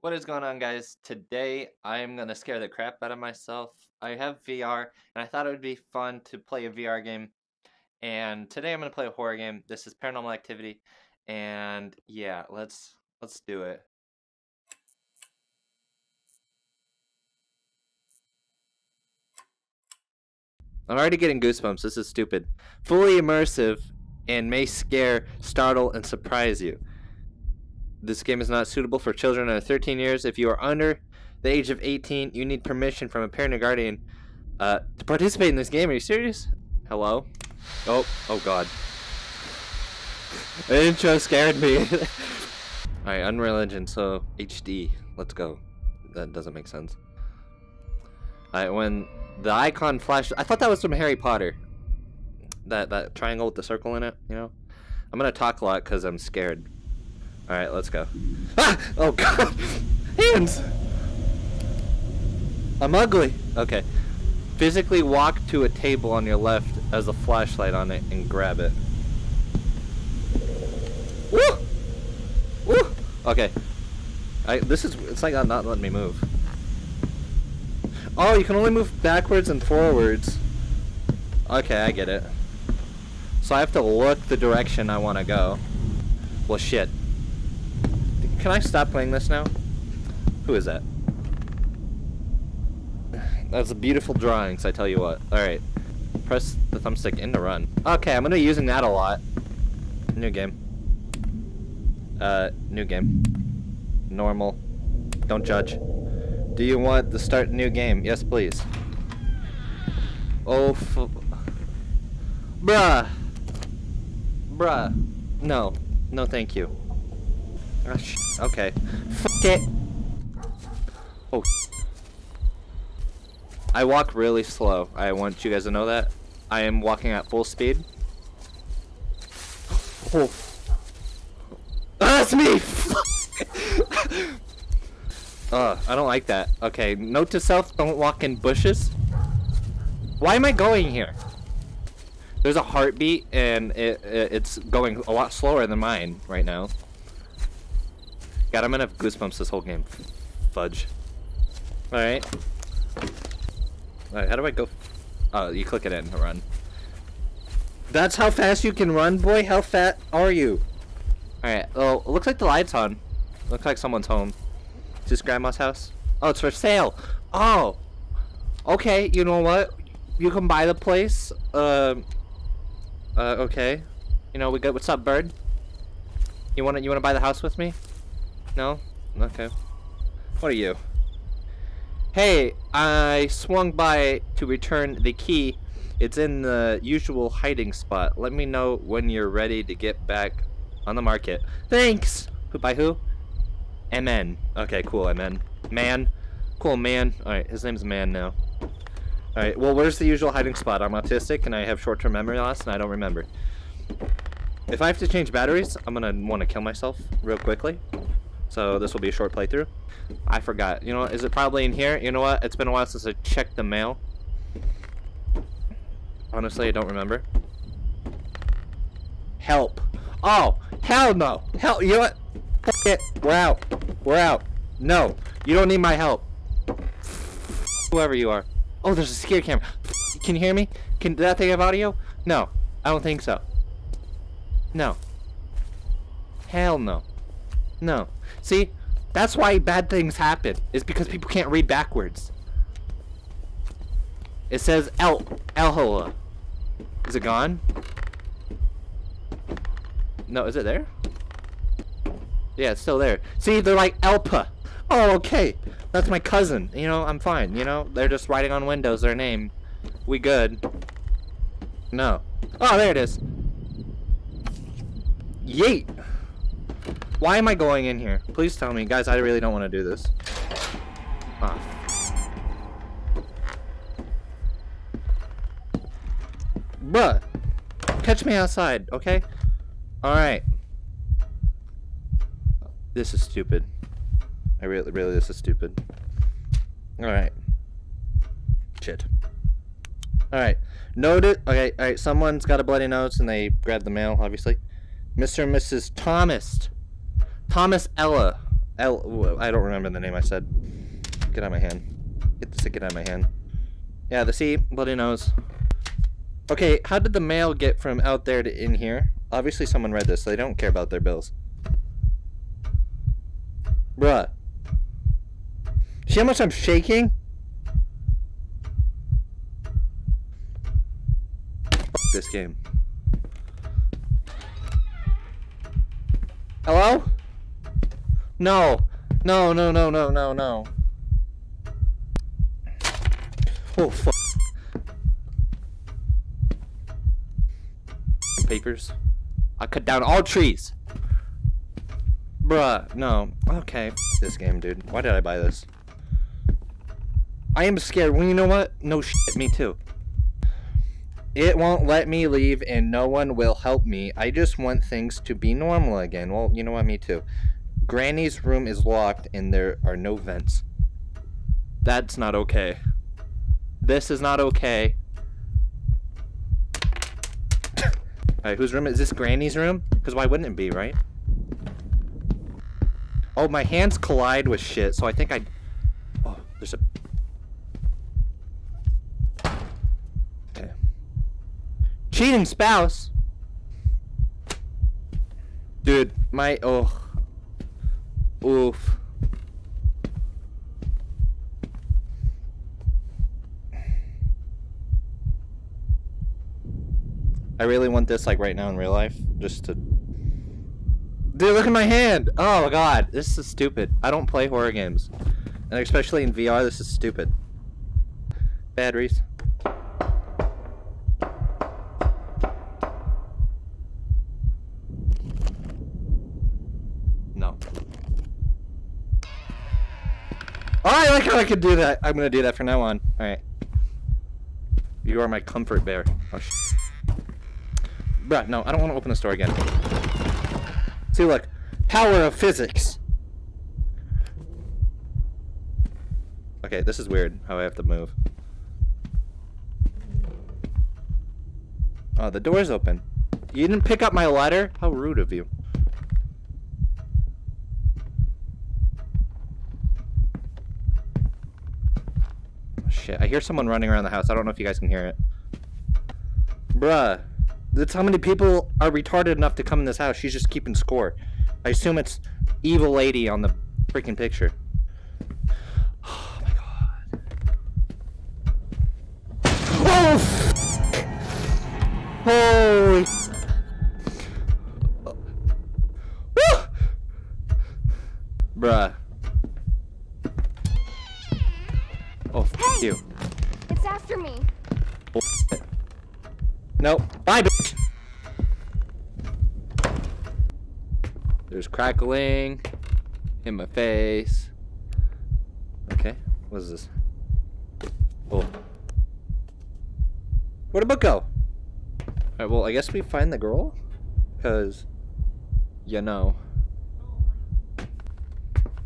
What is going on, guys? Today I'm gonna scare the crap out of myself. I have VR and I thought it would be fun to play a VR game, and today I'm gonna play a horror game. This is Paranormal Activity, and yeah, let's do it. I'm already getting goosebumps. This is stupid. Fully immersive and may scare, startle, and surprise you. This game is not suitable for children under 13 years. If you are under the age of 18, you need permission from a parent or guardian to participate in this game. Are you serious? Hello? Oh God. The intro scared me. Alright, Unreal Engine, so HD. Let's go. That doesn't make sense. Alright, when the icon flashed, I thought that was from Harry Potter. That triangle with the circle in it, you know? I'm gonna talk a lot because I'm scared. Alright, let's go. Ah! Oh God! Hands! I'm ugly! Okay. Physically walk to a table on your left as a flashlight on it and grab it. Woo! Woo! Okay. It's like I'm not letting me move. Oh, you can only move backwards and forwards. Okay, I get it. So I have to look the direction I want to go. Well, shit. Can I stop playing this now? Who is that? That's a beautiful drawing, so I tell you what. Alright. Press the thumbstick in to run. Okay, I'm gonna be using that a lot. New game. New game. Normal. Don't judge. Do you want to start new game? Yes, please. Oh, bruh! Bruh. No. No, thank you. Oh, okay. Fuck it. Oh. I walk really slow. I want you guys to know that. I am walking at full speed. Oh. That's me! I don't like that. Okay, note to self, don't walk in bushes. Why am I going here? There's a heartbeat and it's going a lot slower than mine right now. God, I'm gonna have goosebumps this whole game. Fudge. Alright. Alright, how do I go? Oh, you click it in to run. That's how fast you can run, boy? How fat are you? Alright, oh, it looks like the light's on. Looks like someone's home. Is this grandma's house? Oh, it's for sale! Oh! Okay, you know what? You can buy the place. Okay. You know, we got, what's up, bird? You wanna buy the house with me? No? Okay. What are you? Hey, I swung by to return the key. It's in the usual hiding spot. Let me know when you're ready to get back on the market. Thanks! Who by who? MN. Okay, cool, MN. Man. Cool, man. Alright, his name's Man now. Alright, well, where's the usual hiding spot? I'm autistic and I have short-term memory loss and I don't remember. If I have to change batteries, I'm gonna want to kill myself real quickly. So this will be a short playthrough. I forgot. You know what? Is it probably in here? You know what? It's been a while since I checked the mail. Honestly, I don't remember. Help. Oh, hell no. Hell, you know what? Fuck it. We're out. We're out. No. You don't need my help. Whoever you are. Oh, there's a scare camera. Can you hear me? Can that thing have audio? No. I don't think so. No. Hell no. No. See? That's why bad things happen. It's because people can't read backwards. It says Elhola. Is it gone? No, is it there? Yeah, it's still there. See, they're like Elpa. Oh, okay. That's my cousin. You know, I'm fine. You know, they're just writing on windows their name. We good. No. Oh, there it is. Yeet. Why am I going in here? Please tell me. Guys, I really don't want to do this. Ah. Bruh. Catch me outside, okay? Alright. This is stupid. I really, this is stupid. Alright. Shit. Alright. Noted. Okay, alright. Someone's got a bloody nose and they grabbed the mail, obviously. Mr. and Mrs. Thomas. Thomas Ella. I don't remember the name I said. Get out of my hand. Get the ticket out of my hand. Yeah, the C, bloody nose. Okay, how did the mail get from out there to in here? Obviously someone read this, so they don't care about their bills. Bruh. See how much I'm shaking? F this game. Hello? No. No, no, no, no, no, no. Oh, fuck. Papers. I cut down all trees. Bruh, no. Okay, this game, dude. Why did I buy this? I am scared. Well, you know what? No shit, me too. It won't let me leave and no one will help me. I just want things to be normal again. Well, you know what? Me too. Granny's room is locked and there are no vents. That's not okay. This is not okay. Alright, whose room is this? Granny's room? Because why wouldn't it be, right? Oh, my hands collide with shit, so I think I... Oh, there's a... Okay. Cheating spouse! Dude, my... Oh. Oof. I really want this, like, right now in real life, just to... Dude, look at my hand! Oh, God, this is stupid. I don't play horror games. And especially in VR, this is stupid. Batteries. No. Oh, I like how I could do that! I'm gonna do that from now on. Alright. You are my comfort bear. Oh, shit. Bruh, no, I don't want to open this door again. See, look. Power of physics! Okay, this is weird, how I have to move. Oh, the door's open. You didn't pick up my ladder? How rude of you. Oh, shit, I hear someone running around the house. I don't know if you guys can hear it. Bruh. That's how many people are retarded enough to come in this house. She's just keeping score. I assume it's evil lady on the freaking picture. Oh my god. Oh, f***. Holy f***. Oh. Bruh. Oh, f*** hey, you. It's after me. Oh, f***. Nope. Bye, bitch! There's crackling in my face. Okay, what is this? Oh. Where'd the book go? Alright, well, I guess we find the girl? Because, you know.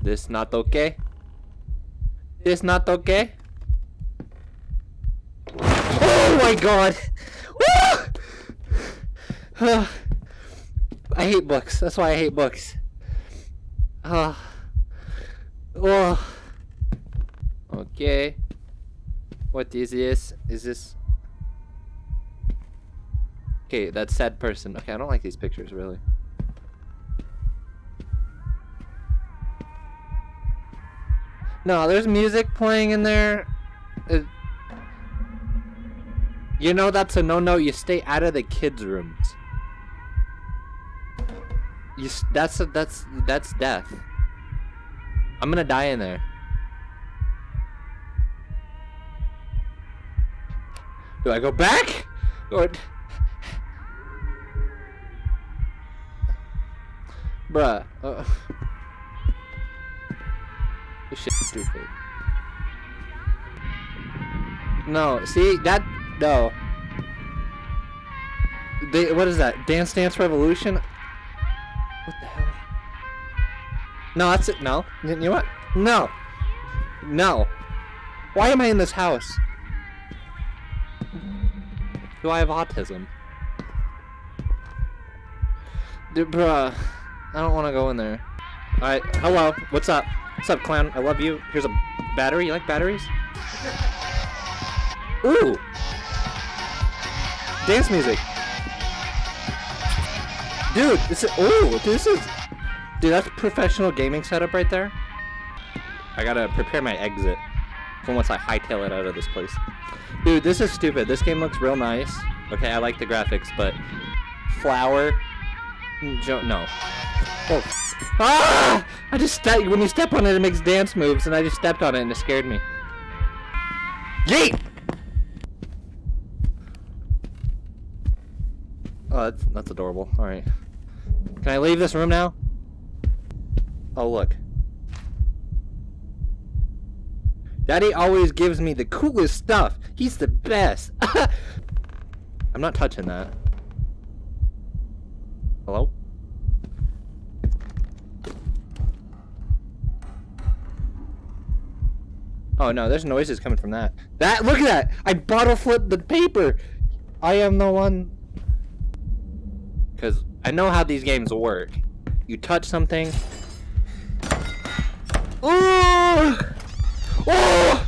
This not okay? This not okay? Oh my god! I hate books. That's why I hate books. Oh. Okay. What is this? Is this... Okay, that sad person. Okay, I don't like these pictures, really. No, there's music playing in there. You know that's a no-no. You stay out of the kids' rooms. That's death. I'm gonna die in there. Do I go back? Or... Bruh. This shit's stupid. No, see? That... No. They, what is that? Dance Dance Revolution? What the hell? No, that's it. No. You know what? No. No. Why am I in this house? Do I have autism? Dude, bruh. I don't want to go in there. Alright, hello. What's up? What's up, clown? I love you. Here's a battery. You like batteries? Ooh! Dance music. Dude, this is... Ooh, this is... Dude, that's a professional gaming setup right there. I gotta prepare my exit for once I hightail it out of this place. Dude, this is stupid. This game looks real nice. Okay, I like the graphics, but... Flower... No. Oh. Ah! I just stepped... When you step on it, it makes dance moves, and I just stepped on it, and it scared me. Yeet! Oh, that's adorable. Alright. Can I leave this room now? Oh, look. Daddy always gives me the coolest stuff. He's the best. I'm not touching that. Hello? Oh, no. There's noises coming from that. That! Look at that! I bottle flipped the paper! I am the one... Because I know how these games work. You touch something. Ooh! Oh!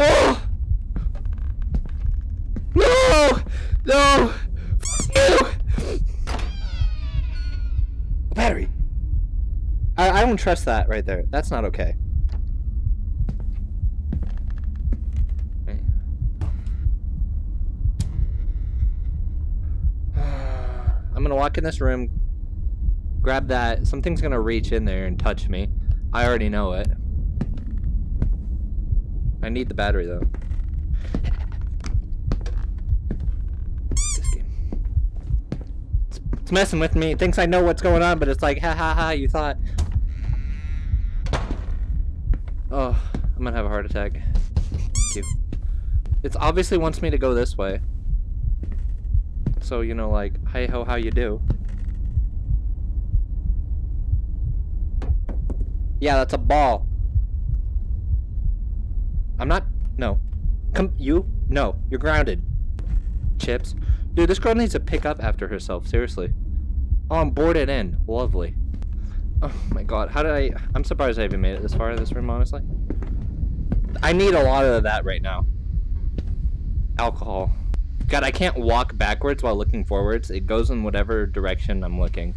Oh! No! No! F you! Battery. I don't trust that right there. That's not okay. I'm gonna walk in this room, grab that. Something's gonna reach in there and touch me. I already know it. I need the battery though. This game. It's messing with me. It thinks I know what's going on, but it's like, ha ha ha, you thought. Oh, I'm gonna have a heart attack. Thank you. It obviously wants me to go this way. So, you know, like, hey ho, how you do? Yeah, that's a ball. I'm not. No. Come. You? No. You're grounded. Chips. Dude, this girl needs to pick up after herself. Seriously. Oh, I'm boarded in. Lovely. Oh my god. How did I. I'm surprised I even made it this far in this room, honestly. I need a lot of that right now. Alcohol. God, I can't walk backwards while looking forwards. It goes in whatever direction I'm looking.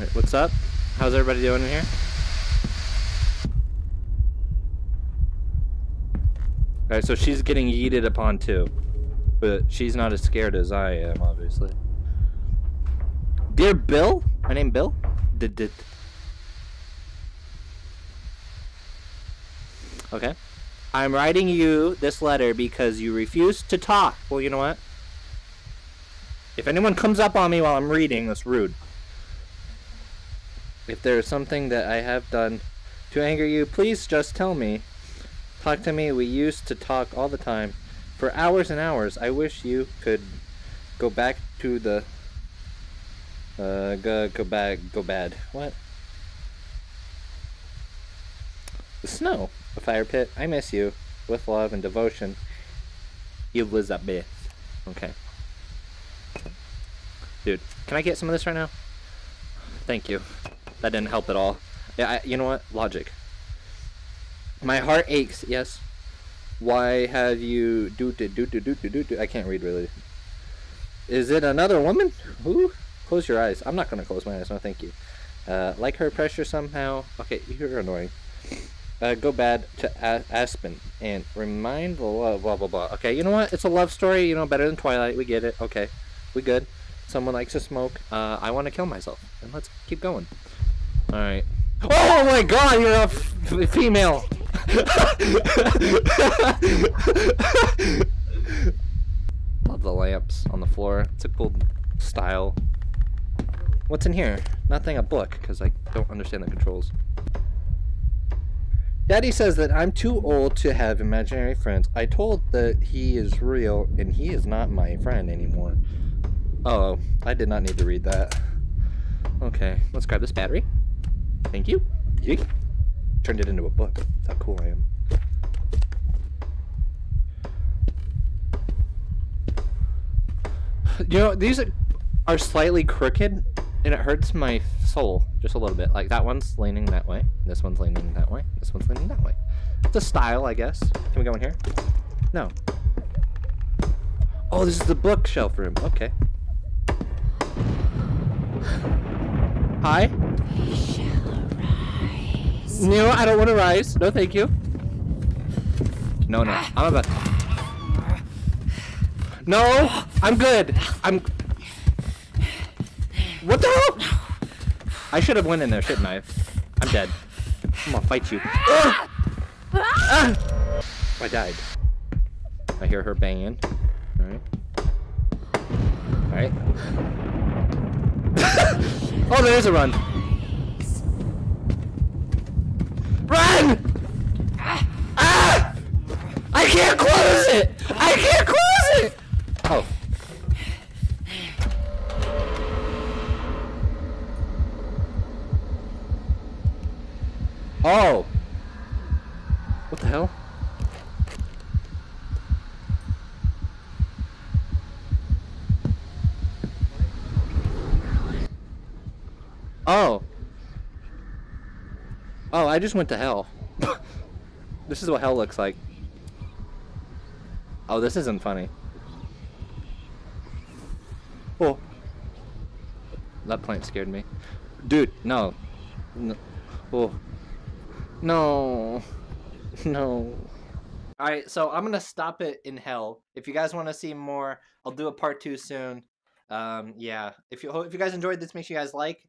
Alright, what's up? How's everybody doing in here? Alright, so she's getting yeeted upon too. But she's not as scared as I am, obviously. Dear Bill? My name Bill? Did. Okay. I'm writing you this letter because you refuse to talk. Well, you know what? If anyone comes up on me while I'm reading, that's rude. If there is something that I have done to anger you, please just tell me. Talk to me. We used to talk all the time for hours and hours. I wish you could go back to the... Go bad. What? The snow. A fire pit. I miss you. With love and devotion. Elizabeth. Okay. Dude, can I get some of this right now? Thank you. That didn't help at all. Yeah, you know what? Logic. My heart aches. Yes. Why have you... I can't read really. Is it another woman? Who? Close your eyes. I'm not going to close my eyes. No, thank you. Like her pressure somehow. Okay, you're annoying. Go bad to Aspen and remind blah blah blah blah. Okay, you know what? It's a love story, you know, better than Twilight. We get it. Okay, we good. Someone likes to smoke. I want to kill myself. And let's keep going. All right. Oh my god, you're a female. Love the lamps on the floor. It's a cool style. What's in here? Nothing. A book, because I don't understand the controls. Daddy says that I'm too old to have imaginary friends. I told that he is real, and he is not my friend anymore. Oh, I did not need to read that. Okay, let's grab this battery. Thank you. Yeet. Turned it into a book. That's how cool I am. You know, these are... are slightly crooked, and it hurts my soul just a little bit. Like, that one's leaning that way, this one's leaning that way, this one's leaning that way. It's a style, I guess. Can we go in here? No. Oh, this is the bookshelf room. Okay. Hi. I shall rise. No, I don't want to rise. No, thank you. No, no. I'm about to... No! I'm good! I'm... What the hell? I should have went in there, shouldn't I? I'm dead. I'm gonna fight you. Ah! Ah! I died. I hear her banging. Alright. Alright. Oh, there is a run. Run! Ah! I can't close it! I can't close it! Oh. Oh. What the hell? Oh. Oh, I just went to hell. This is what hell looks like. Oh, this isn't funny. Oh. That plant scared me. Dude, no. No. Oh. No. No. Alright, so I'm gonna stop it in hell. If you guys want to see more, I'll do a part 2 soon. Yeah. If you guys enjoyed this, make sure you guys like,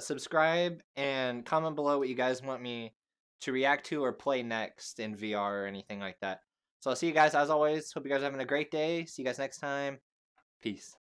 subscribe, and comment below what you guys want me to react to or play next in VR or anything like that. So I'll see you guys as always. Hope you guys are having a great day. See you guys next time. Peace.